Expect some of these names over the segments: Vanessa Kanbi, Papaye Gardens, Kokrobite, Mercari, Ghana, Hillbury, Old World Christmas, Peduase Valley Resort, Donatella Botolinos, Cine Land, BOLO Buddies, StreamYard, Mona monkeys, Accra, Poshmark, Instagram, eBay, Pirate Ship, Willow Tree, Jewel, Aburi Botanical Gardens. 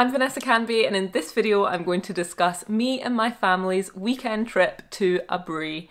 I'm Vanessa Kanbi, and in this video I'm going to discuss me and my family's weekend trip to Aburi.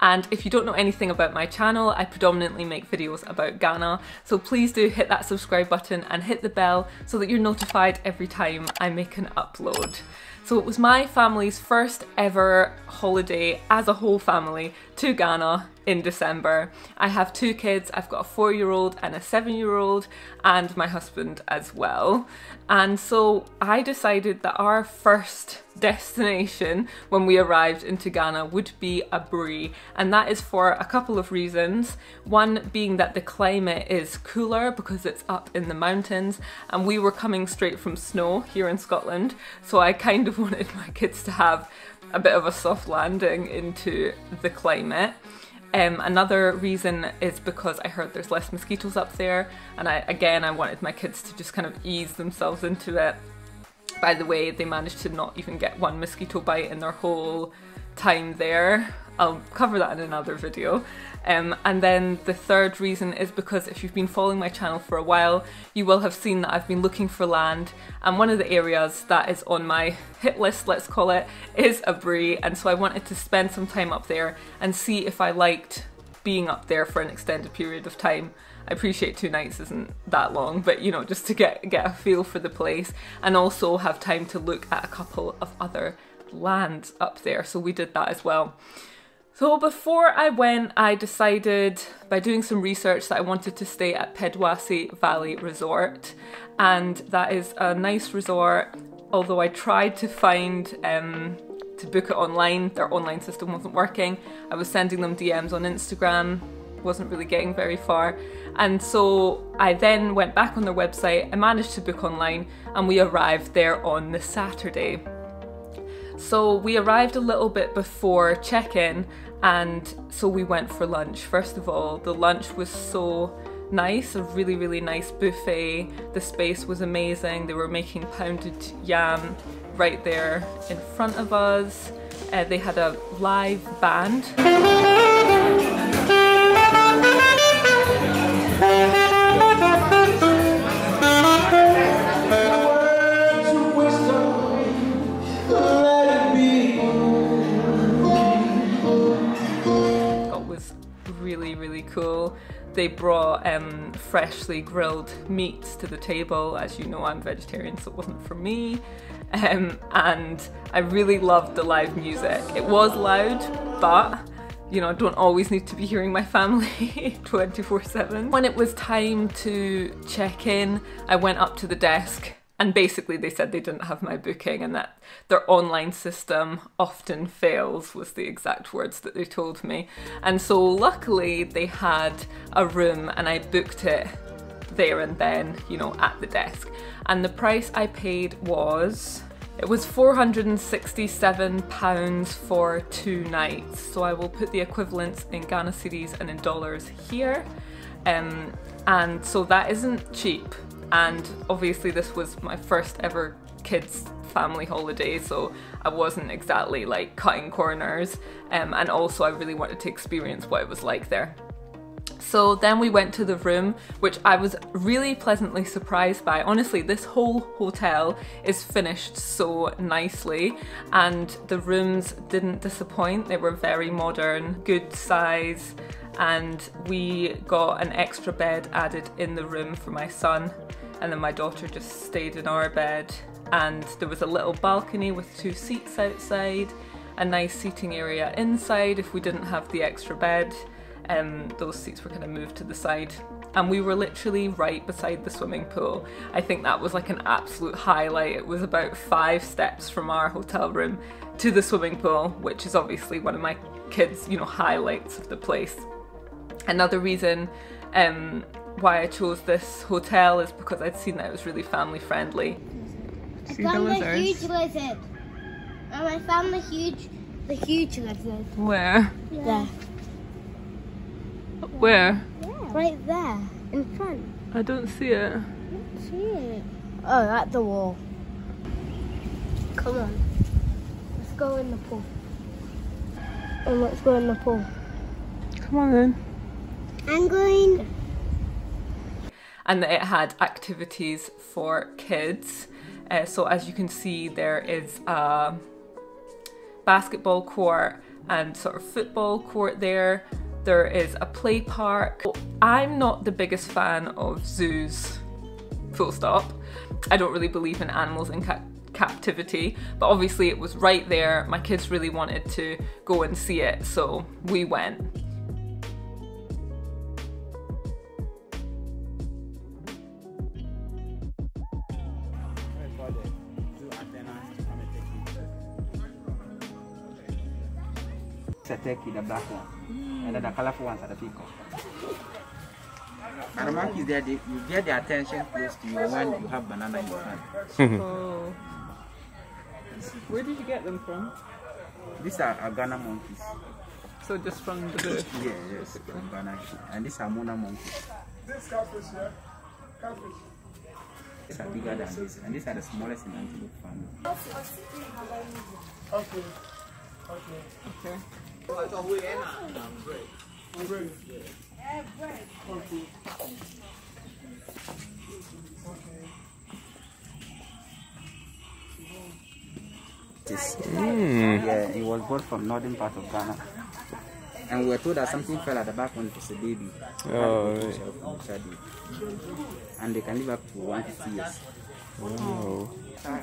And if you don't know anything about my channel, I predominantly make videos about Ghana, so please do hit that subscribe button and hit the bell so that you're notified every time I make an upload. So it was my family's first ever holiday as a whole family to Ghana in December. I have two kids, I've got a 4-year-old and a 7-year-old and my husband as well. And so I decided that our first destination when we arrived into Ghana would be Aburi, and that is for a couple of reasons. One being that the climate is cooler because it's up in the mountains, and we were coming straight from snow here in Scotland, so I kind of wanted my kids to have a bit of a soft landing into the climate. Another reason is because I heard there's less mosquitoes up there, and I wanted my kids to just kind of ease themselves into it. By the way, they managed to not even get one mosquito bite in their whole time there. I'll cover that in another video. And then the third reason is because if you've been following my channel for a while, you will have seen that I've been looking for land, and one of the areas that is on my hit list, let's call it, is Aburi, and so I wanted to spend some time up there and see if I liked being up there for an extended period of time. I appreciate 2 nights isn't that long, but you know, just to get a feel for the place and also have time to look at a couple of other lands up there, so we did that as well. So before I went, I decided by doing some research that I wanted to stay at Peduase Valley Resort, and that is a nice resort, although I tried to find to book it online. Their online system wasn't working. I was sending them DMs on Instagram, wasn't really getting very far, and so I then went back on their website. I managed to book online and we arrived there on the Saturday. So we arrived a little bit before check-in, and so we went for lunch. First of all, the lunch was so nice, a really, really nice buffet. The space was amazing. They were making pounded yam right there in front of us. They had a live band. Cool. They brought freshly grilled meats to the table. As you know, I'm vegetarian, so it wasn't for me. And I really loved the live music. It was loud, but you know, I don't always need to be hearing my family 24/7. When it was time to check in, I went up to the desk, and basically they said they didn't have my booking and that their online system often fails, was the exact words that they told me. And so luckily they had a room and I booked it there and then, you know, at the desk. And the price I paid was, it was £467 for 2 nights. So I will put the equivalents in Ghana cedis and in dollars here. And so that isn't cheap. And obviously this was my first ever kids family holiday, so I wasn't exactly like cutting corners, and also I really wanted to experience what it was like there. So then we went to the room, which I was really pleasantly surprised by. Honestly, this whole hotel is finished so nicely, and the rooms didn't disappoint. They were very modern, good size, and we got an extra bed added in the room for my son, and then my daughter just stayed in our bed. And there was a little balcony with 2 seats outside, a nice seating area inside if we didn't have the extra bed. Those seats were kind of moved to the side, and we were literally right beside the swimming pool. I think that was like an absolute highlight. It was about 5 steps from our hotel room to the swimming pool, which is obviously one of my kids', you know, highlights of the place. Another reason why I chose this hotel is because I'd seen that it was really family friendly. See the lizards? Huge lizard. And I found the huge lizard. Where? There. Where? Right there, in front. I don't see it. I don't see it. Oh, at the wall. Come on. Let's go in the pool. And let's go in the pool. Come on then. I'm going. And that it had activities for kids. So as you can see, there is a basketball court and sort of football court there. There is a play park. I'm not the biggest fan of zoos, full stop. I don't really believe in animals in captivity, but obviously it was right there. My kids really wanted to go and see it, so we went. Turkey, the black one, and then the colorful ones are the peacock. And the monkeys there, you get their attention close to you when you have banana in your hand. Oh. Where did you get them from? These are Ghana monkeys. So just from the bird? Yeah, yes, from Ghana. And these are Mona monkeys. This catfish here, catfish. These are bigger than this, and these are the smallest in the antelope family. Okay. Okay. Okay. Yeah, it was bought from northern part of Ghana, and we were told that something fell at the back when it was a baby. Oh, right. And they can live up to 150 years. Wow. Okay,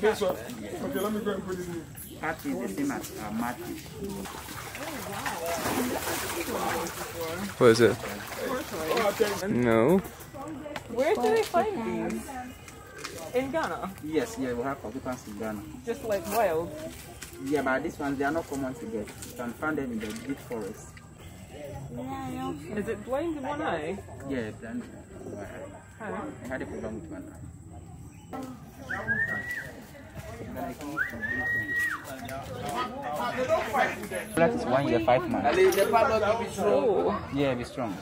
this one. Okay, let me go and put it in. That is the same as a matfish. What is it? No. Where do they find these? In Ghana? Yes, yeah, we have coquelicots in Ghana. Just like wild? Yeah, but these ones, they are not common to get. You can find them in the deep forest. Is it blind in one eye? Yeah, blind in one eye. I had a problem with one eye. Black is 1 year, 5 months. Yeah, be strong.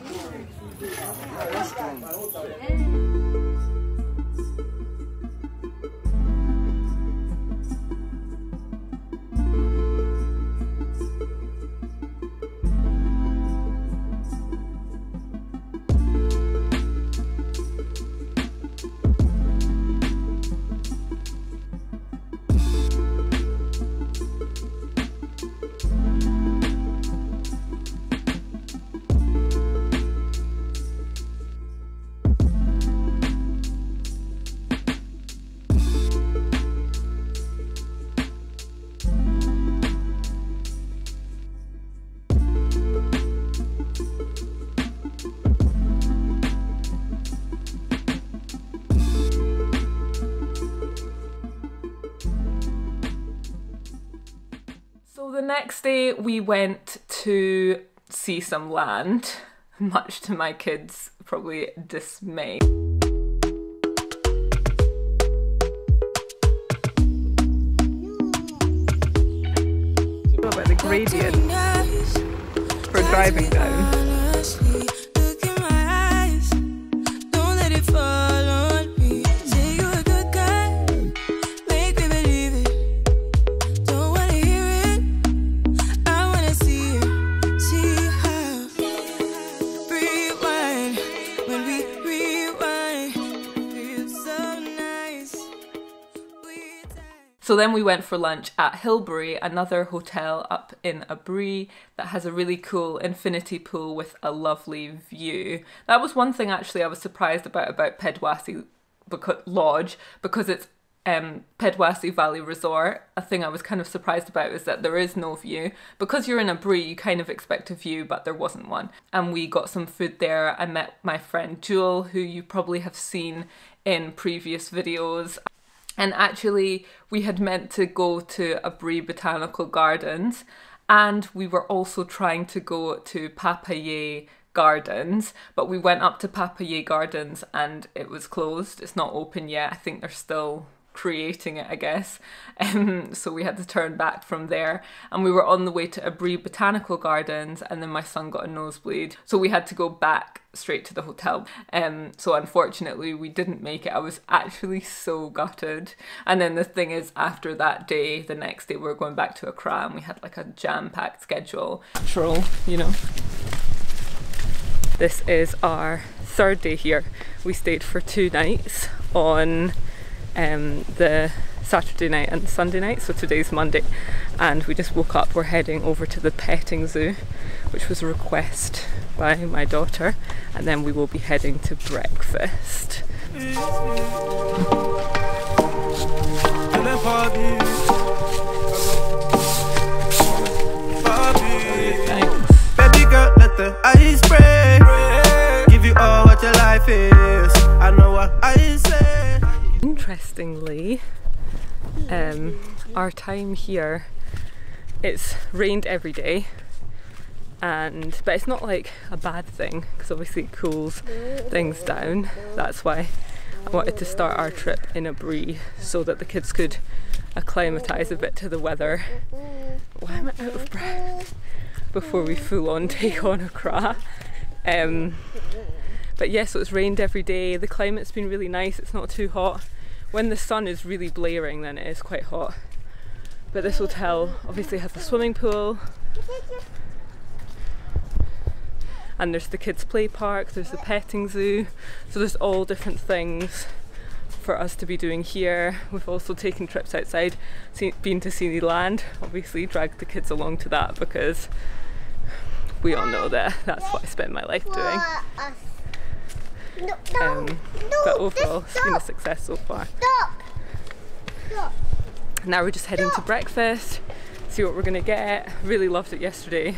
The next day we went to see some land, much to my kids' probably dismay. What about the gradient for driving down? So then we went for lunch at Hillbury, another hotel up in Aburi that has a really cool infinity pool with a lovely view. That was one thing actually I was surprised about Peduase Lodge, because it's Peduase Valley Resort. A thing I was kind of surprised about is that there is no view. Because you're in Aburi, you kind of expect a view, but there wasn't one. And we got some food there. I met my friend Jewel, who you probably have seen in previous videos. And actually we had meant to go to Aburi Botanical Gardens, and we were also trying to go to Papaye Gardens, but we went up to Papaye Gardens and it was closed. It's not open yet. I think they're still creating it, I guess. So we had to turn back from there, and we were on the way to Aburi Botanical Gardens, and then my son got a nosebleed, so we had to go back straight to the hotel. So unfortunately we didn't make it. I was actually so gutted. And then the thing is, after that day, the next day we were going back to Accra, and we had like a jam-packed schedule. Natural, you know. This is our third day here. We stayed for 2 nights on the Saturday night and Sunday night, so today's Monday, and we just woke up. We're heading over to the petting zoo, which was a request by my daughter, and then we will be heading to breakfast. Baby girl, let the ice break. Give you all what your life is. I know what I said. Interestingly, our time here, it's rained every day, but it's not like a bad thing, because obviously it cools things down. That's why I wanted to start our trip in Aburi, so that the kids could acclimatise a bit to the weather. Why am I out of breath? Before we full on take on Accra. But yes, yeah, so it's rained every day, the climate's been really nice, it's not too hot. When the sun is really blaring, then it is quite hot. But this hotel obviously has a swimming pool, and there's the kids' play park, there's the petting zoo, so there's all different things for us to be doing here. We've also taken trips outside, been to Cine Land, obviously dragged the kids along to that, because we all know that that's what I spend my life doing. But overall, it's been a success so far. Now we're just heading to breakfast, see what we're gonna get. Really loved it yesterday.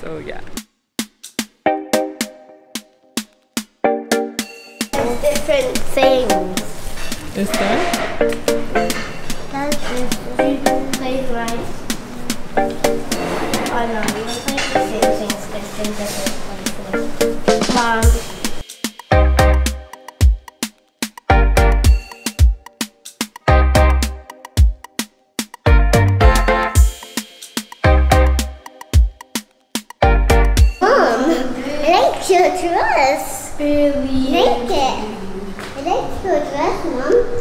So yeah. Different things. Is there? That's different things, right? Oh no, we don't play the same things, but things are different. Mom, make your dress. Really? Make it. Let's go dress, Mom.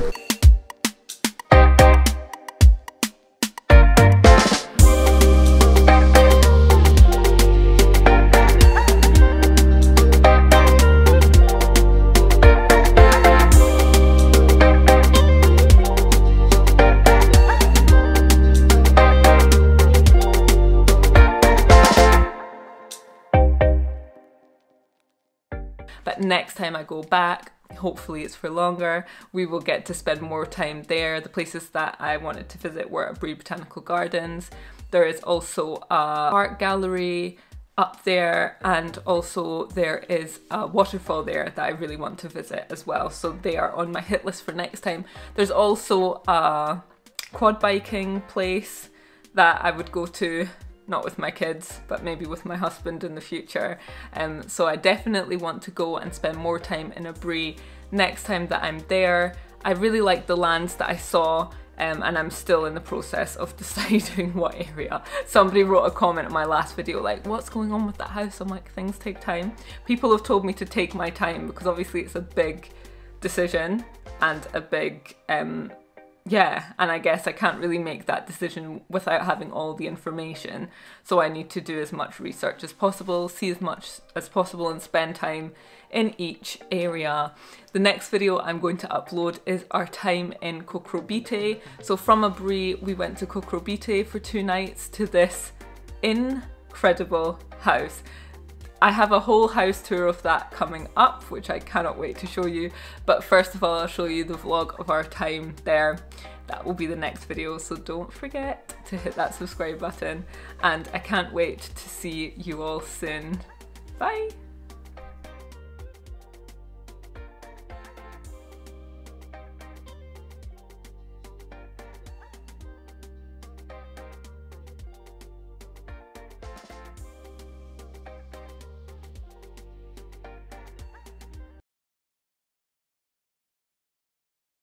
But next time I go back, hopefully it's for longer, we will get to spend more time there. The places that I wanted to visit were Aburi Botanical Gardens. There is also an art gallery up there, and also there is a waterfall there that I really want to visit as well. So they are on my hit list for next time. There's also a quad biking place that I would go to, not with my kids, but maybe with my husband in the future. So I definitely want to go and spend more time in Aburi next time that I'm there. I really like the lands that I saw, and I'm still in the process of deciding what area. Somebody wrote a comment in my last video like, what's going on with that house? I'm like, things take time. People have told me to take my time, because obviously it's a big decision and a big, yeah, and I guess I can't really make that decision without having all the information. So I need to do as much research as possible, see as much as possible, and spend time in each area. The next video I'm going to upload is our time in Kokrobite. So from Aburi, we went to Kokrobite for 2 nights to this incredible house. I have a whole house tour of that coming up, which I cannot wait to show you. But first of all, I'll show you the vlog of our time there. That will be the next video, so don't forget to hit that subscribe button. And I can't wait to see you all soon. Bye!